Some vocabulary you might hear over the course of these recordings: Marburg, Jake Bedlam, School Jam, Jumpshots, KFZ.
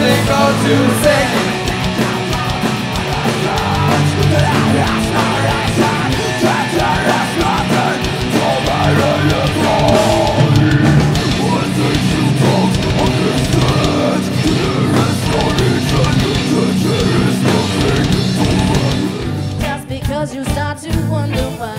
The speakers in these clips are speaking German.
something called to sing. That's because you start to wonder why.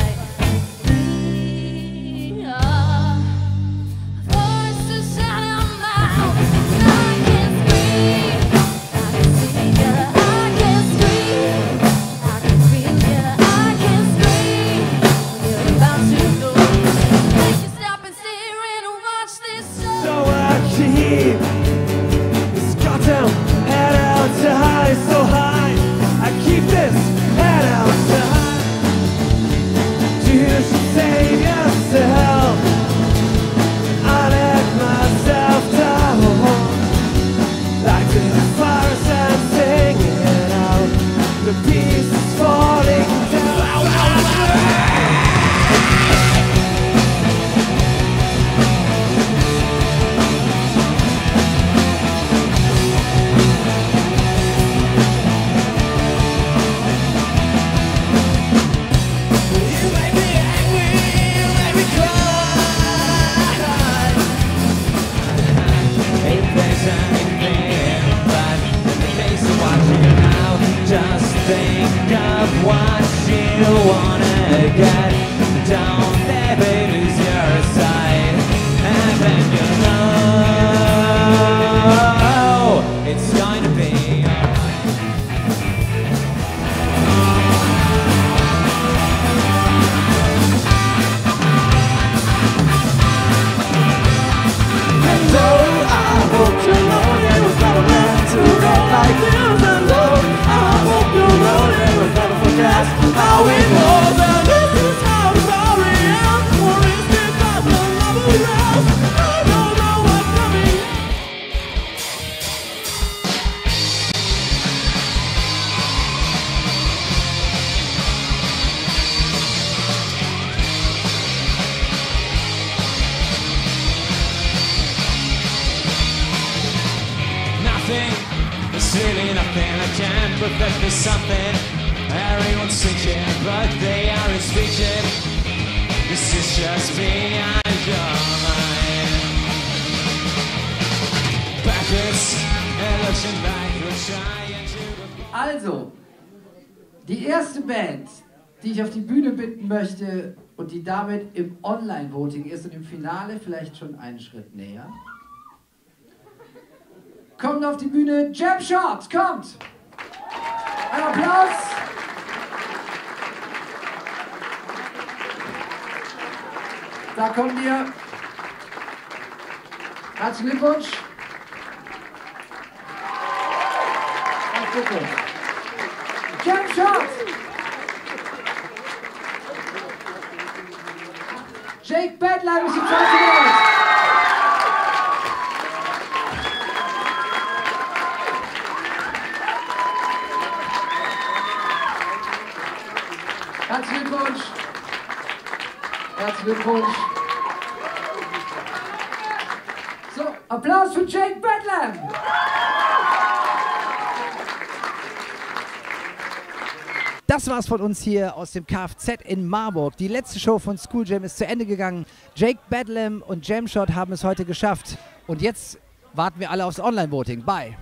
Also, die erste Band, die ich auf die Bühne bitten möchte und die damit im Online-Voting ist und im Finale vielleicht schon einen Schritt näher, kommt auf die Bühne, Jumpshots, kommt! Ein Applaus! Da kommt ihr. Herzlichen Glückwunsch. Jumpshots! Jake Bedlam ist im Schauspielhaus. Herzlichen Glückwunsch! Herzlichen Glückwunsch! So, Applaus für Jake Bedlam! Das war's von uns hier aus dem KFZ in Marburg. Die letzte Show von School Jam ist zu Ende gegangen. Jake Bedlam und Jamshot haben es heute geschafft. Und jetzt warten wir alle aufs Online-Voting. Bye!